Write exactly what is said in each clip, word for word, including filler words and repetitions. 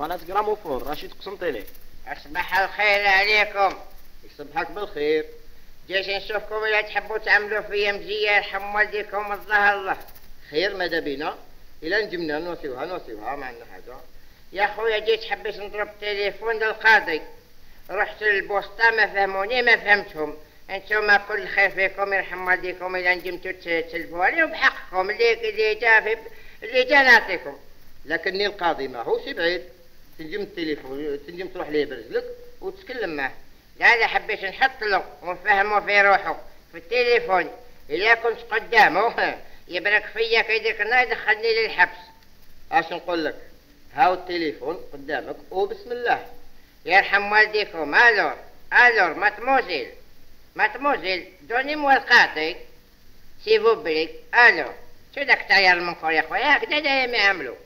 وغنات جراموفون راشي تقسمطيلي. أصبح الخير عليكم. يصبحك بالخير. جيش نشوفكم إلا تحبوا تعملوا فيا مزية يرحم والديكم الله الله. خير ماذا بينا؟ إلا نجمنا نوصيوها نوصيوها ما عندنا حاجة. يا خويا جيت حبيت نضرب التليفون للقاضي. رحت للبوسطة ما فهموني ما فهمتهم. انتوما كل خير فيكم يرحم والديكم إلا نجمتو تسلفوا عليهم بحقكم اللي اللي جا في اللي جا نعطيكم. لكني القاضي ماهوش بعيد. تنجم التليفون تنجم تروح ليه برجلك وتتكلم معاه. لا حبيت نحط له ونفهمو في روحو في التليفون. إلا كنت قدامو يبرك فيا كيديك النار يدخلني للحبس. اش نقول لك؟ هاو التليفون قدامك وبسم الله. يرحم والديكم. الور الور ماتموزيل ماتموزيل دوني مو القاضي سي فو بليك. الور شو داك التاير المنكور يا خويا هكذا دايما يعملو.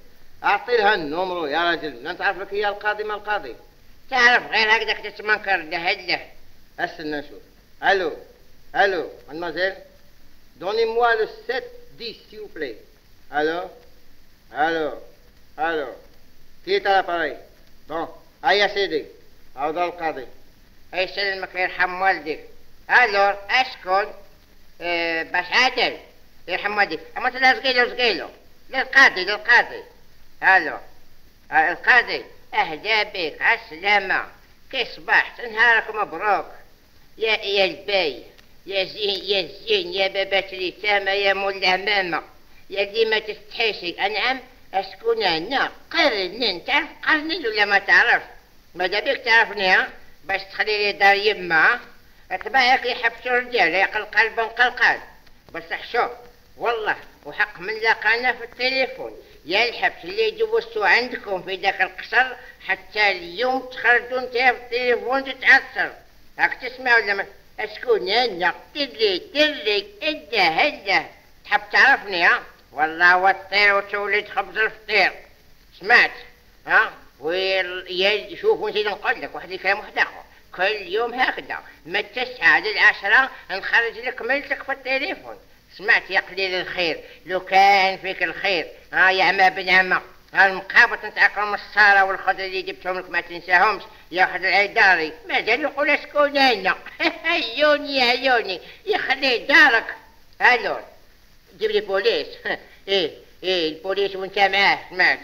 اعطي لها النومرو يا راجل. لا نتعرف لك هي القاضي ما القاضي تعرف غير هكذاك تتمنكر دهله. استنى نشوف. الو الو مادموزيل دوني موا لو سيت دي سي فو بلي. الو الو الو كي تاع لاباري بون. هيا سيدي عاود القاضي. اي سلمك يرحم والديك. الور اشكون اه باش عادل يرحم والديك. اما تلازقيلو زقيلو للقاضي للقاضي. الو القاضي اهلا بك عالسلامة كي صبحت نهارك مبروك يا يا الباي يا زين يا زين يا بابات اليتامى يا مولا ماما يا اللي ما تستحيش. انعم اسكن هنا قرني. تعرف قرني ولا ما تعرف؟ ماذا بك تعرفني ها باش تخلي لي دار يما. اتباعك يحبسو رجال يعقل قلب وقلقال. بصح شوف والله وحق من لقانا في التليفون يا الحبس اللي جوزتو عندكم في داك القصر حتى اليوم تخرجوا نتايا في التليفون تتعثر. راك تسمع ولا ما؟ اسكن هنا تدلي تدلي اده هده. تحب تعرفني ها؟ والله وطير وتولد خبز الفطير. سمعت ها؟ ويا شوف ونسيت نقول لك واحد الكلام واحد اخر. كل يوم هكذا من التسعة للعشرة نخرج لك ملتك في التليفون. سمعت يا قليل الخير لو كان فيك الخير. ها يا عمى بن عمى ها المقابط نتاعك المصاره والخضره اللي جبتهم لك ما تنساهمش يا واحد العيداري. مازال يقول اسكن هنا. عيوني عيوني يخلي دارك. الو جيب لي بوليس. ايه ايه البوليس وانت معاه. سمعت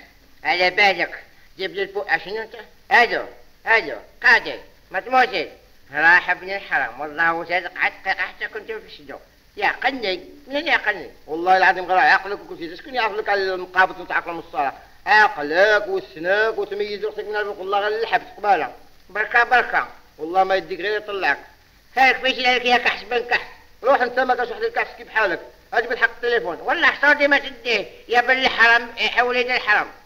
على بالك جيب لي البو اشنو انت. الو الو قاضي ماتموزيل راح ابن الحرام والله وصدق عتق حتى كنت في الشدو. يا قني منين يا قني؟ والله العظيم غير عقلك وكلشي. شكون يعرفلك على المقابض نتاعك المصاره؟ عقلك والسناك وتميز رختك من البوق. والله غير الحبس قباله بركه بركه والله ما يديك غير يطلعك. هاك كيفاش يلك يا كحش بن كحش. روح انت ما كاش واحد الكحش كي بحالك. اجبد حق التليفون والله حصادي ما تديه يا بن الحرام يا وليد الحرام.